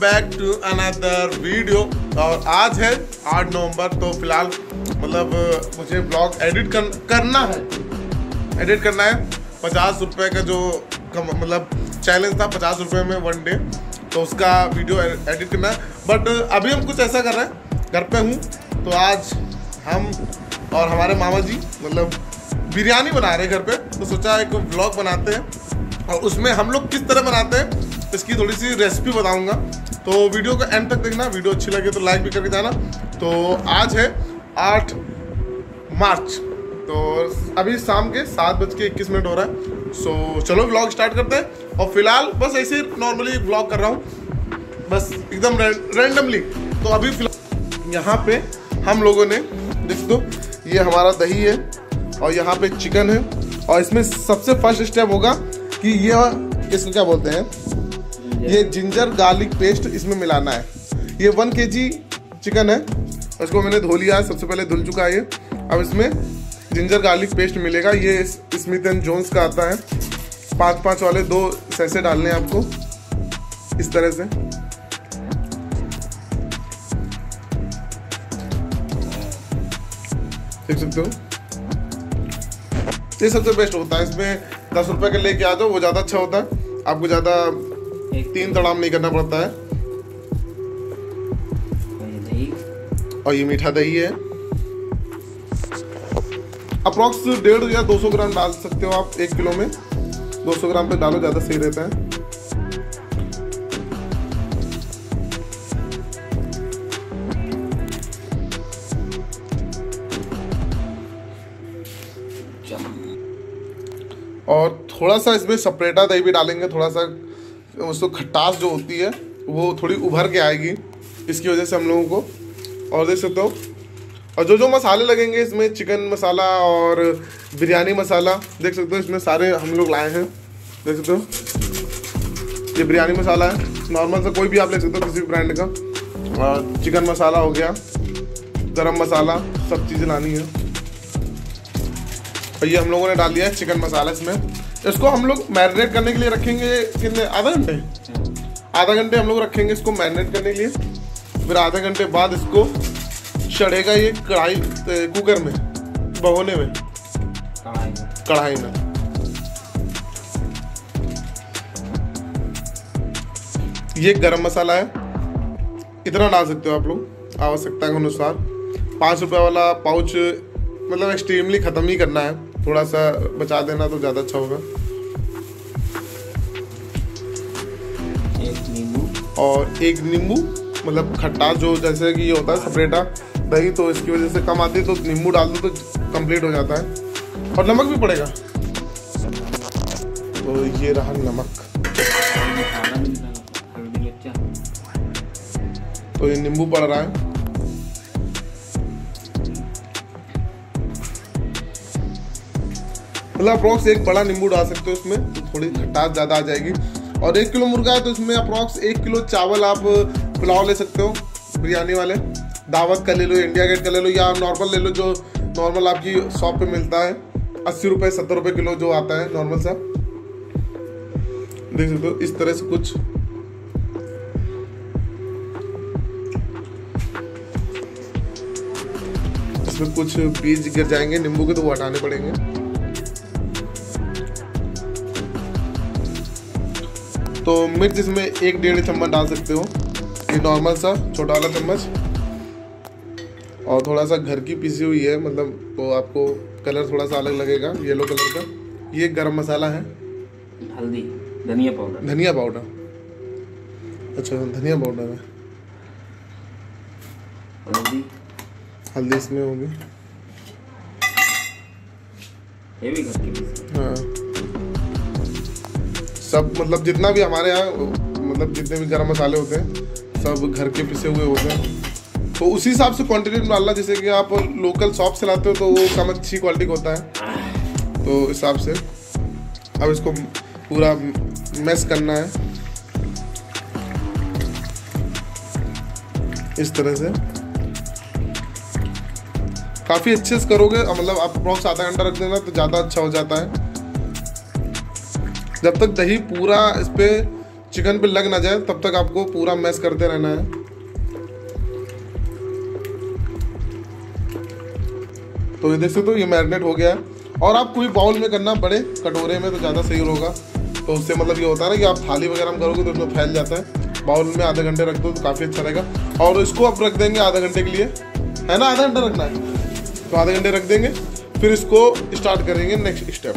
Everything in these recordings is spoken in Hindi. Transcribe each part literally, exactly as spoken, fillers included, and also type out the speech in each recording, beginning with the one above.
Back to another video. और आज है आठ नवंबर, तो फिलहाल मतलब मुझे ब्लॉग एडिट कर, करना है एडिट करना है पचास रुपये का जो मतलब चैलेंज था, पचास रुपये में वन डे, तो उसका वीडियो एडिट करना है। बट अभी हम कुछ ऐसा कर रहे हैं, घर पे हूँ तो आज हम और हमारे मामा जी मतलब बिरयानी बना रहे हैं घर पे, तो सोचा एक ब्लॉग बनाते हैं और उसमें हम लोग किस तरह बनाते हैं इसकी थोड़ी सी रेसिपी बताऊंगा। तो वीडियो को एंड तक देखना, वीडियो अच्छी लगे तो लाइक भी करके जाना। तो आज है आठ मार्च, तो अभी शाम के सात बज के इक्कीस मिनट हो रहा है। सो चलो व्लॉग स्टार्ट करते हैं। और फिलहाल बस ऐसे ही नॉर्मली व्लॉग कर रहा हूँ, बस एकदम रेंडमली। तो अभी फिलहाल यहाँ पे हम लोगों ने देख दो, ये हमारा दही है और यहाँ पे चिकन है। और इसमें सबसे फर्स्ट स्टेप होगा कि ये इसको क्या बोलते हैं, ये जिंजर गार्लिक पेस्ट इसमें मिलाना है। ये वन केजी चिकन है, इसको मैंने धो लिया है, सबसे पहले धुल चुका है ये। अब इसमें जिंजर गार्लिक पेस्ट मिलेगा, ये स्मिथ एंड जॉन्स का आता है। पाँच पाँच वाले दो सैसे डालने हैं आपको इस तरह से। देख सकते हो ये सबसे बेस्ट होता है। इसमें दस रुपये का लेके आ जाओ, वो ज़्यादा अच्छा होता है, आपको ज़्यादा तीन तड़ाम नहीं करना पड़ता है। और ये मीठा दही है, अप्रोक्स डेढ़ या दो सौ ग्राम डाल सकते हो आप एक किलो में, दो सौ ग्राम पे डालो, ज्यादा सही रहता है। और थोड़ा सा इसमें सपरेटा दही भी डालेंगे, थोड़ा सा उसको खटास जो होती है वो थोड़ी उभर के आएगी इसकी वजह से हम लोगों को। और देख सकते हो, और जो जो मसाले लगेंगे इसमें चिकन मसाला और बिरयानी मसाला, देख सकते हो इसमें सारे हम लोग लाए हैं। देख सकते हो ये बिरयानी मसाला है, नॉर्मल सा कोई भी आप ले सकते हो किसी भी ब्रांड का। चिकन मसाला हो गया, गरम मसाला, सब चीज़ें लानी है। और ये हम लोगों ने डाल दिया है चिकन मसाला इसमें। इसको हम लोग मैरिनेट करने के लिए रखेंगे कितने, आधा घंटे आधा घंटे हम लोग रखेंगे इसको मैरिनेट करने के लिए। फिर आधे घंटे बाद इसको चढ़ेगा ये कढ़ाई कुकर में, भगोने में, कढ़ाई में। ये गरम मसाला है, इतना डाल सकते हो आप लोग आवश्यकता के अनुसार। पाँच रुपये वाला पाउच, मतलब एक्सट्रीमली ख़त्म ही करना है, थोड़ा सा बचा देना तो ज्यादा अच्छा होगा। एक नींबू, और एक नींबू मतलब खट्टा जो जैसे कि ये होता है सपरेटा दही, तो इसकी वजह से कम आती है, तो नींबू डाल दो तो कंप्लीट हो जाता है। और नमक भी पड़ेगा, तो ये रहा नमक। तो ये नींबू पड़ रहा है, मतलब अप्रॉक्स एक बड़ा नींबू डाल सकते हो इसमें, तो थोड़ी खटास ज़्यादा आ जाएगी। और एक किलो मुर्गा है तो इसमें अप्रॉक्स एक किलो चावल आप पुलाव ले सकते हो, बिरयानी वाले दावत का ले लो, इंडिया गेट का ले लो, या नॉर्मल ले लो जो नॉर्मल आपकी शॉप पे मिलता है, अस्सी रुपये सत्तर रुपये किलो जो आता है नॉर्मल सा। देख सकते हो इस तरह से कुछ। इसमें कुछ बीज गिर जाएंगे नींबू के, तो वो हटाने पड़ेंगे। तो मिर्च इसमें एक डेढ़ चम्मच डाल सकते हो, ये नॉर्मल सा छोटा वाला चम्मच। और थोड़ा सा घर की पिसी हुई है, मतलब तो आपको कलर थोड़ा सा अलग लगेगा येलो कलर का। ये गरम मसाला है, हल्दी, धनिया पाउडर, धनिया पाउडर अच्छा धनिया पाउडर है, हल्दी हल्दी इसमें होगी, ये भी घर की, हाँ सब। मतलब जितना भी हमारे यहाँ मतलब जितने भी गरम मसाले होते हैं सब घर के पिसे हुए होते हैं, तो उसी हिसाब से क्वांटिटी में डालना। जैसे कि आप लोकल शॉप से लाते हो तो वो कम अच्छी क्वालिटी का होता है, तो इस हिसाब से। अब इसको पूरा मैश करना है इस तरह से, काफ़ी अच्छे से करोगे। मतलब आप अप्रॉक्स आधा घंटा रख देना तो ज़्यादा अच्छा हो जाता है, जब तक दही पूरा इस पर चिकन पे लग ना जाए तब तक आपको पूरा मैश करते रहना है। तो ये देख सकते हो ये मैरिनेट हो गया है, और आप कोई बाउल में करना, बड़े कटोरे में तो ज़्यादा सही होगा। तो उससे मतलब ये होता है ना कि आप थाली वगैरह में करोगे तो उसमें फैल जाता है। बाउल में आधे घंटे रख दो तो काफ़ी अच्छा रहेगा। और इसको आप रख देंगे आधे घंटे के लिए, है ना, आधा घंटा रखना है, तो आधे घंटे रख देंगे। फिर इसको स्टार्ट करेंगे नेक्स्ट स्टेप।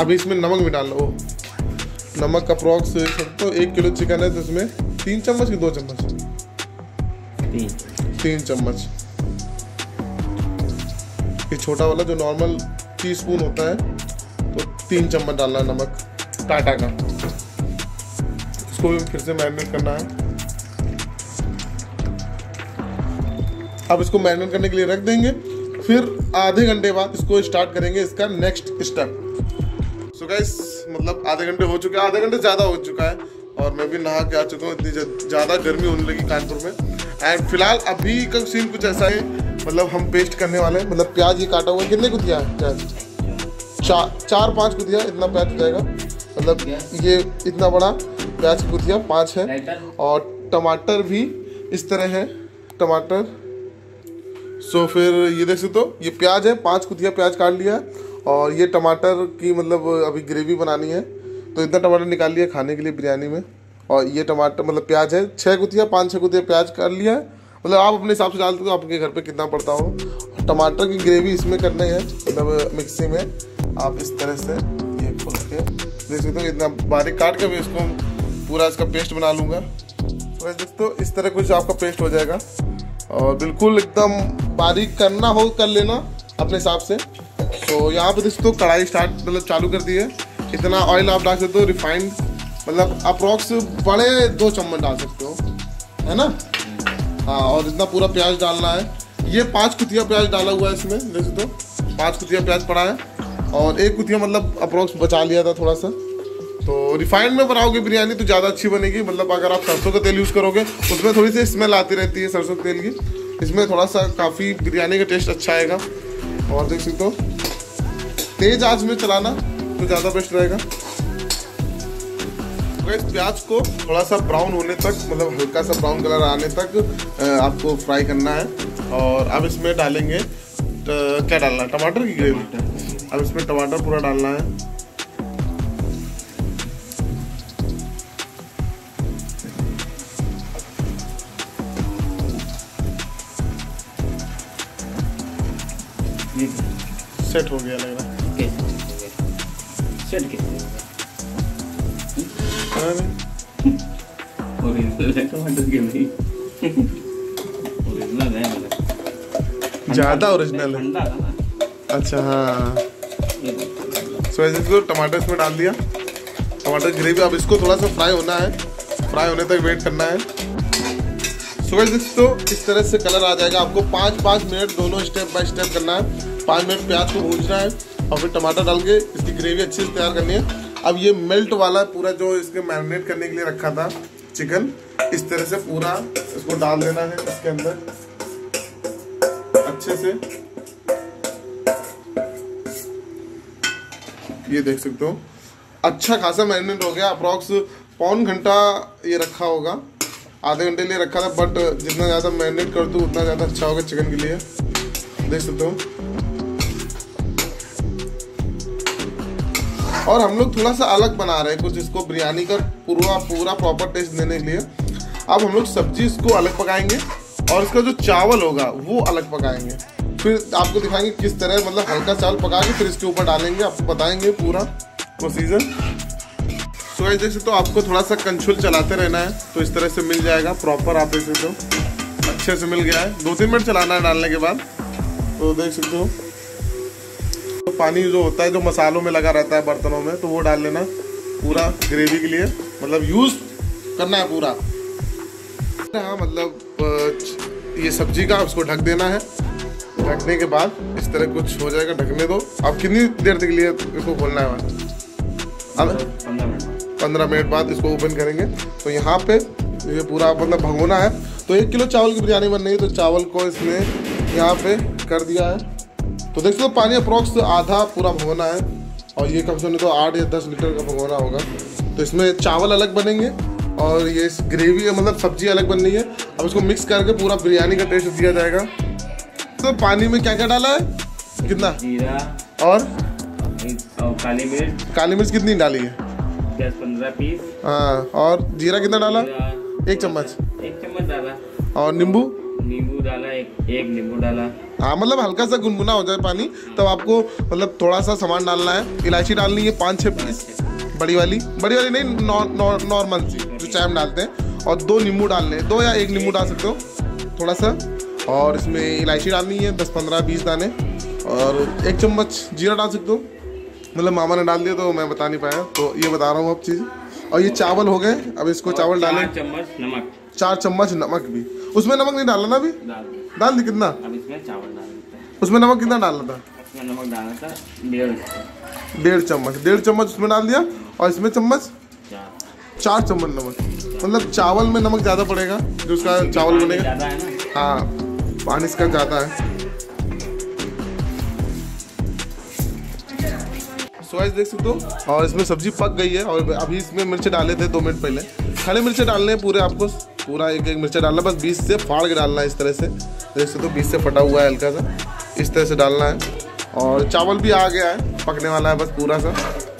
अभी इसमें नमक भी डाल लो, नमक अप्रॉक्स तो एक किलो चिकन है तो इसमें तीन चम्मच की दो चम्मच तीन तीन चम्मच ये छोटा वाला जो नॉर्मल टी स्पून होता है तो तीन चम्मच डालना है नमक टाटा का। इसको भी फिर से मैरिनेट करना है। अब इसको मैरिनेट करने के लिए रख देंगे, फिर आधे घंटे बाद इसको स्टार्ट करेंगे इसका नेक्स्ट स्टेप। सो गाइस मतलब आधे घंटे हो चुके हैं, आधे घंटे ज़्यादा हो चुका है, और मैं भी नहा के आ चुका हूँ, इतनी ज़्यादा गर्मी होने लगी कानपुर में। एंड फिलहाल अभी का सीन कुछ ऐसा है, मतलब हम पेस्ट करने वाले हैं, मतलब प्याज ये काटा हुआ है, कितने कुतिया है प्याज, चार चार पाँच कुतिया इतना प्याज हो जाएगा, मतलब ये इतना बड़ा प्याज की कुतिया पाँच है। और टमाटर भी इस तरह है टमाटर। सो फिर ये देख सकते हो ये प्याज है, पाँच कुतिया प्याज काट लिया है, और ये टमाटर की मतलब अभी ग्रेवी बनानी है तो इतना टमाटर निकाल लिया खाने के लिए बिरयानी में। और ये टमाटर मतलब प्याज है, छः कुतिया पाँच छः कुतिया प्याज कर लिया है, मतलब आप अपने हिसाब से डालते हो आपके घर पे कितना पड़ता हो। टमाटर की ग्रेवी इसमें करनी है, मतलब मिक्सी में आप इस तरह से ये खोल के देख सकते हो, इतना बारीक काट के भी इसको पूरा इसका पेस्ट बना लूँगा। तो इस तरह कुछ आपका पेस्ट हो जाएगा, और बिल्कुल एकदम बारीक करना हो कर लेना अपने हिसाब से। तो यहाँ पे दोस्तों कढ़ाई स्टार्ट मतलब चालू कर दी है। इतना ऑयल आप डाल सकते हो रिफाइंड, मतलब अप्रॉक्स बड़े दो चम्मच डाल सकते हो, है ना, हाँ। और इतना पूरा प्याज डालना है, ये पांच कुतिया प्याज डाला हुआ है इसमें, देख सकते हो पाँच कुतिया प्याज पड़ा है, और एक कुतिया मतलब अप्रॉक्स बचा लिया था थोड़ा सा। तो रिफाइंड में बनाओगे बिरयानी तो ज़्यादा अच्छी बनेगी, मतलब अगर आप सरसों का तेल यूज़ करोगे उसमें थोड़ी सी स्मेल आती रहती है सरसों के तेल की, इसमें थोड़ा सा काफ़ी बिरयानी का टेस्ट अच्छा आएगा। और देख सकते हो तेज आंच में चलाना तो ज़्यादा बेस्ट रहेगा। इस प्याज को थोड़ा सा ब्राउन होने तक, मतलब हल्का सा ब्राउन कलर आने तक आपको फ्राई करना है। और अब इसमें डालेंगे क्या डालना है, टमाटर की ग्रेवी। अब इसमें टमाटर पूरा डालना है, सेट हो गया लग रहा है। ज्यादा ओरिजिनल है, अच्छा हाँ। सो ऐसे तो टमाटर इसमें डाल दिया, टमाटर ग्रेवी। अब इसको थोड़ा सा फ्राई होना है, फ्राई होने तक वेट करना है। सो गाइस तो इस तरह से कलर आ जाएगा, आपको पाँच पाँच मिनट दोनों स्टेप बाय स्टेप करना है। पाँच मिनट प्याज को भूनना है, और फिर टमाटर डाल के इसकी ग्रेवी अच्छे से तैयार करनी है। अब ये मेल्ट वाला पूरा जो इसके मैरिनेट करने के लिए रखा था चिकन, इस तरह से पूरा इसको डाल देना है इसके अंदर अच्छे से। ये देख सकते हो अच्छा खासा मैरिनेट हो गया, अप्रॉक्स पौन घंटा ये रखा होगा, आधे घंटे लिए रखा था, बट जितना ज़्यादा मैरिनेट कर दूँ उतना ज़्यादा अच्छा होगा चिकन के लिए। देख सकते हो, और हम लोग थोड़ा सा अलग बना रहे हैं कुछ इसको बिरयानी का पूरा पूरा प्रॉपर टेस्ट देने के लिए। अब हम लोग सब्जी इसको अलग पकाएंगे, और इसका जो चावल होगा वो अलग पकाएंगे। फिर आपको दिखाएंगे किस तरह, मतलब हल्का चावल पका के फिर इसके ऊपर डालेंगे, आपको बताएंगे पूरा प्रोसीजर। सो गाइस जैसे तो आपको थोड़ा सा कंछुल चलाते रहना है, तो इस तरह से मिल जाएगा प्रॉपर। आप देख सकते हो अच्छे से मिल गया है, दो तीन मिनट चलाना है डालने के बाद। तो देख सकते हो पानी जो होता है जो मसालों में लगा रहता है बर्तनों में, तो वो डाल लेना पूरा ग्रेवी के लिए, मतलब यूज़ करना है पूरा, हाँ। मतलब ये सब्जी का उसको ढक देना है, ढकने के बाद इस तरह कुछ हो जाएगा, ढकने दो। अब कितनी देर तक लिए इसको खोलना है, अब पंद्रह मिनट बाद इसको ओपन करेंगे। तो यहाँ पे ये पूरा मतलब भगोना है, तो एक किलो चावल की बिरयानी बन रही है, तो चावल को इसने यहाँ पे कर दिया है। तो देख सकते हो पानी अप्रॉक्स आधा पूरा भगोना है, और ये कम से कम तो आठ या दस लीटर का भगोना होगा। तो इसमें चावल अलग बनेंगे और ये ग्रेवी मतलब सब्जी अलग बन रही है। अब इसको मिक्स करके पूरा बिरयानी का टेस्ट दिया जाएगा। तो पानी में क्या क्या डाला है, कितना जीरा और काली मिर्च, काली मिर्च कितनी डाली है, दस पंद्रह पीस। हाँ, और जीरा कितना डाला, एक चम्मच, एक चम्मच डाला। और नींबू, नींबू डाला, एक एक नींबू डाला। हाँ, मतलब हल्का सा गुनगुना हो जाए पानी तब तो आपको मतलब थोड़ा सा सामान डालना है। इलायची डालनी है पाँच छः पीस, बड़ी वाली, बड़ी वाली नहीं, नॉर्मल नौ, नौ, सी जो चाय में डालते हैं। और दो नींबू डालने हैं, दो या एक नींबू डाल सकते हो थोड़ा सा। और इसमें इलायची डालनी है दस पंद्रह बीस दाने। और एक चम्मच जीरा डाल सकते हो, मतलब मामा ने डाल दिया तो मैं बता नहीं पाया, तो ये बता रहा हूँ अब चीज़। और ये चावल हो गए, अब इसको चावल डालें, चम्मच नमक, चार चम्मच नमक भी। उसमें नमक नहीं डालना ना, अभी डाल दी कितना, अब इसमें चावल डाल देते हैं। उसमें नमक कितना डालना था, इसमें नमक डालना था डेढ़ डेढ़ चम्मच, डेढ़ चम्मच उसमें डाल दिया। और इसमें चम्मच चार चम्मच नमक, मतलब चावल में नमक ज़्यादा पड़ेगा जो उसका चावल बनेगा। हाँ, पानी इसका ज़्यादा है। स्वाद देख सकते हो। और इसमें सब्जी पक गई है और अभी इसमें मिर्च डाले थे दो मिनट पहले, खड़े मिर्चे डालने हैं पूरे, आपको पूरा एक एक मिर्चा डालना, बस बीस से फाड़ के डालना है इस तरह से, देख सकते हो बीस से फटा हुआ है हल्का सा, इस तरह से डालना है। और चावल भी आ गया है, पकने वाला है बस पूरा सा,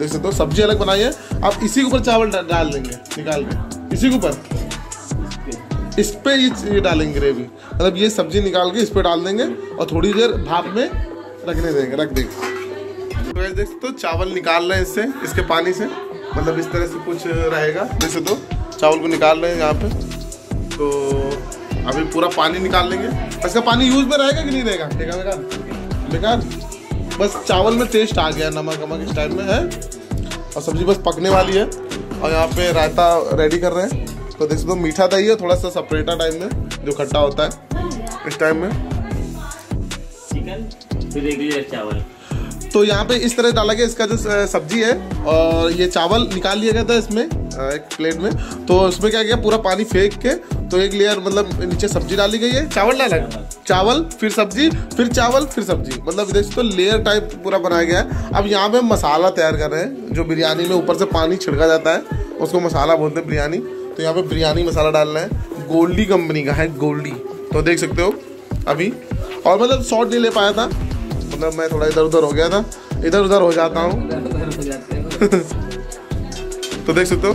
देख सकते हो। सब्जी अलग बनाई है, आप इसी के ऊपर चावल डाल देंगे निकाल के, इसी के ऊपर इस पर ये डालेंगे ग्रेवी, मतलब ये सब्जी निकाल के इस पर डाल देंगे और थोड़ी देर भाप में रखने देंगे, रख देंगे। तो ये देख सकते हो चावल निकाल रहे हैं इससे, इसके पानी से, मतलब इस तरह से कुछ रहेगा, देख सकते हो चावल को निकाल रहे हैं यहाँ पे। तो अभी पूरा पानी निकाल लेंगे, इसका पानी यूज में रहेगा कि नहीं रहेगा, बेकार बेकार बेकार बस चावल में टेस्ट आ गया, नमक वमक इस टाइम में है। और सब्जी बस पकने वाली है और यहाँ पे रायता रेडी कर रहे हैं। तो देख सकते हो मीठा दही है थोड़ा सा सेपरेटा टाइम में, जो खट्टा होता है इस टाइम में। चिकन फिर रेगुलर चावल, तो यहाँ पे इस तरह डाला गया इसका जो सब्जी है। और ये चावल निकाल लिया गया था इसमें एक प्लेट में, तो उसमें क्या किया पूरा पानी फेंक के, तो एक लेयर मतलब नीचे सब्जी डाली गई है, चावल डाला, चावल फिर सब्जी फिर चावल फिर सब्जी, मतलब देख सकते हो लेयर टाइप पूरा बनाया गया है। अब यहाँ पे मसाला तैयार कर रहे हैं, जो बिरयानी में ऊपर से पानी छिड़का जाता है उसको मसाला बोलते हैं बिरयानी। तो यहाँ पे बिरयानी मसाला डालना है, गोल्डी कंपनी का है, गोल्डी, तो देख सकते हो अभी। और मतलब शॉर्ट नहीं ले पाया था, मतलब मैं थोड़ा इधर उधर हो गया था, इधर उधर हो जाता हूँ तो देख सकते हो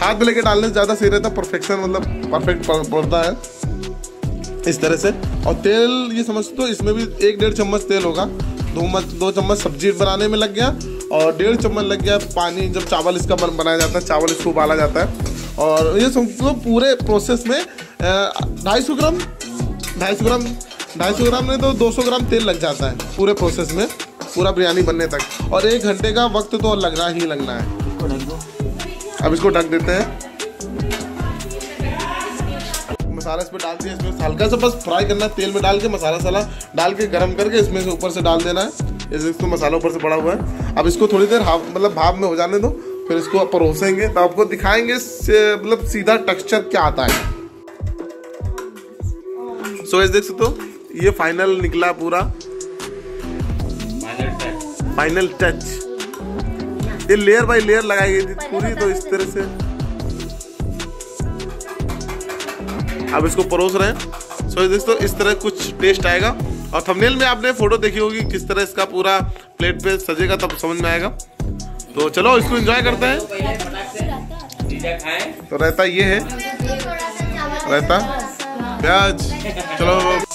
हाथ में लेके डालने से ज़्यादा सही रहता, परफेक्शन मतलब परफेक्ट पड़ता है इस तरह से। और तेल ये समझते हो इसमें भी एक डेढ़ चम्मच तेल होगा, दो मच दो चम्मच सब्जी बनाने में लग गया और डेढ़ चम्मच लग गया पानी, जब चावल इसका बन बनाया जाता है, चावल इसको उबाला जाता है। और ये समझते हो पूरे प्रोसेस में ढाई सौ ग्राम ढाई सौ ग्राम ढाई सौ ग्राम नहीं तो दो सौ ग्राम तेल लग जाता है पूरे प्रोसेस में, पूरा बिरयानी बनने तक। और एक घंटे का वक्त तो लगना ही लगना है। अब इसको ढक देते हैं, मसाला इस पर डाल दिया, इसमें हल्का सा बस फ्राई करना है तेल में डाल के, मसाला साला डाल के गरम करके इसमें से ऊपर से डाल देना है। जैसे तो मसाला ऊपर से पड़ा हुआ है, अब इसको थोड़ी देर हाफ मतलब भाप में हो जाने दो, फिर इसको आप परोसेंगे तो आपको दिखाएंगे मतलब सीधा टेक्सचर क्या आता है। सो so, देख सकते हो ये फाइनल निकला पूरा, फाइनल टच, ये लेयर बाई लेयर लगाई गई थी पूरी, तो इस तरह से अब इसको परोस रहे हैं। सो दोस्तों इस तरह कुछ टेस्ट आएगा। और थंबनेल में आपने फोटो देखी होगी किस तरह इसका पूरा प्लेट पे सजेगा, तब समझ में आएगा। तो चलो इसको एंजॉय करते हैं। तो रायता ये है, रायता प्याज, चलो